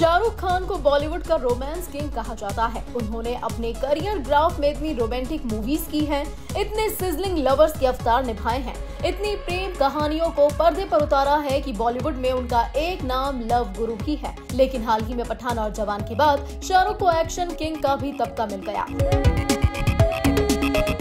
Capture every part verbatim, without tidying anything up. शाहरुख खान को बॉलीवुड का romance king कहा जाता है। उन्होंने अपने करियर ग्राफ में इतनी रोमांटिक मूवीज की हैं, इतने सिजलिंग लवर्स के अवतार निभाए हैं, इतनी प्रेम कहानियों को पर्दे पर उतारा है कि बॉलीवुड में उनका एक नाम लव गुरु ही है। लेकिन हाल ही में पठान और जवान के बाद शाहरुख को एक्शन किंग का भी तबका मिल गया।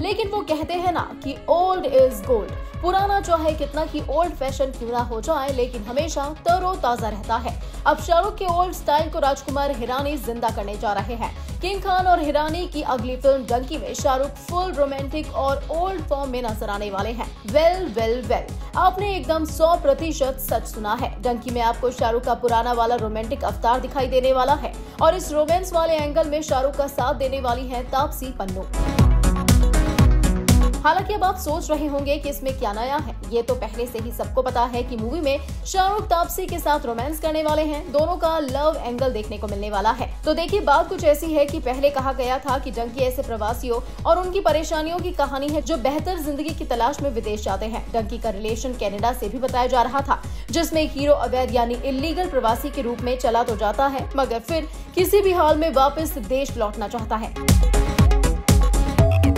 लेकिन वो कहते हैं ना कि ओल्ड इज गोल्ड, पुराना चाहे कितना कि ओल्ड फैशन क्यों ना हो जाए लेकिन हमेशा तरोताजा रहता है। अब शाहरुख के ओल्ड स्टाइल को राजकुमार हिरानी जिंदा करने जा रहे हैं। किंग खान और हिरानी की अगली फिल्म डंकी में शाहरुख फुल रोमांटिक और ओल्ड फॉर्म में नजर आने वाले हैं। वेल वेल वेल, आपने एकदम सौ प्रतिशत सच सुना है। डंकी में आपको शाहरुख का पुराना वाला रोमांटिक अवतार दिखाई देने वाला है और इस रोमांस वाले एंगल में शाहरुख का साथ देने वाली है तापसी पन्नू। हालांकि अब आप सोच रहे होंगे कि इसमें क्या नया है। ये तो पहले से ही सबको पता है कि मूवी में शाहरुख तापसी के साथ रोमांस करने वाले हैं। दोनों का लव एंगल देखने को मिलने वाला है। तो देखिए, बात कुछ ऐसी है कि पहले कहा गया था कि डंकी ऐसे प्रवासियों और उनकी परेशानियों की कहानी है जो बेहतर जिंदगी की तलाश में विदेश जाते हैं। डंकी का रिलेशन कनाडा से भी बताया जा रहा था, जिसमें हीरो अवैध यानी इलीगल प्रवासी के रूप में चला तो जाता है मगर फिर किसी भी हाल में वापस देश लौटना चाहता है।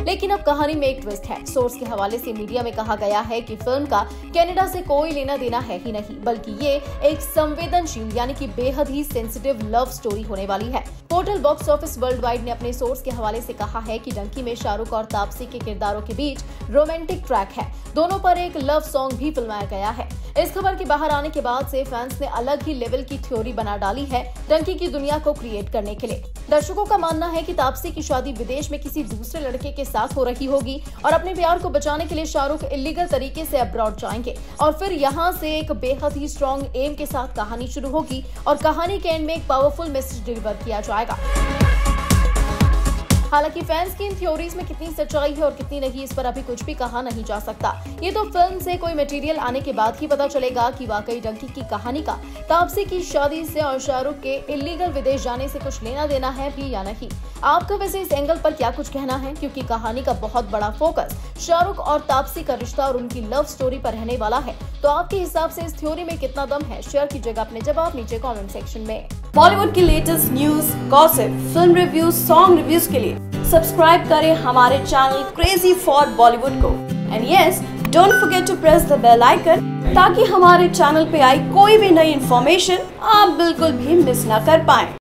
लेकिन अब कहानी में एक ट्विस्ट है। सोर्स के हवाले से मीडिया में कहा गया है कि फिल्म का कनाडा से कोई लेना देना है ही नहीं, बल्कि ये एक संवेदनशील यानी कि बेहद ही सेंसिटिव लव स्टोरी होने वाली है। Portal box office world wide ने अपने सोर्स के हवाले से कहा है कि डंकी में शाहरुख और तापसी के किरदारों के बीच रोमांटिक ट्रैक है। दोनों पर एक लव सॉन्ग भी फिल्माया गया है। इस खबर के बाहर आने के बाद से फैंस ने अलग ही लेवल की थ्योरी बना डाली है डंकी की दुनिया को क्रिएट करने के लिए। दर्शकों का मानना है कि तापसी की शादी विदेश में किसी दूसरे लड़के के साथ हो रही होगी और अपने प्यार को बचाने के लिए शाहरुख इलीगल तरीके से अब्रॉड जाएंगे और फिर यहाँ से एक बेहद ही स्ट्रॉन्ग एम के साथ कहानी शुरू होगी और कहानी के एंड में एक पावरफुल मैसेज डिलीवर किया जाएगा। हालांकि फैंस की इन थ्योरीज में कितनी सच्चाई है और कितनी नहीं, इस पर अभी कुछ भी कहा नहीं जा सकता। ये तो फिल्म से कोई मटेरियल आने के बाद ही पता चलेगा कि वाकई डंकी की कहानी का तापसी की शादी से और शाहरुख के इलीगल विदेश जाने से कुछ लेना देना है भी या नहीं। आपका वैसे इस एंगल पर क्या कुछ कहना है, क्योंकि कहानी का बहुत बड़ा फोकस शाहरुख और तापसी का रिश्ता और उनकी लव स्टोरी पर रहने वाला है। तो आपके हिसाब से इस थ्योरी में कितना दम है? शेयर कीजिएगा अपने जवाब नीचे कमेंट सेक्शन में। बॉलीवुड की latest news, gossip, film reviews, song reviews के लिए सब्सक्राइब करें हमारे चैनल क्रेजी फॉर बॉलीवुड को। And yes, don't forget to press the bell icon ताकि हमारे चैनल पे आई कोई भी नई इन्फॉर्मेशन आप बिल्कुल भी मिस ना कर पाएं।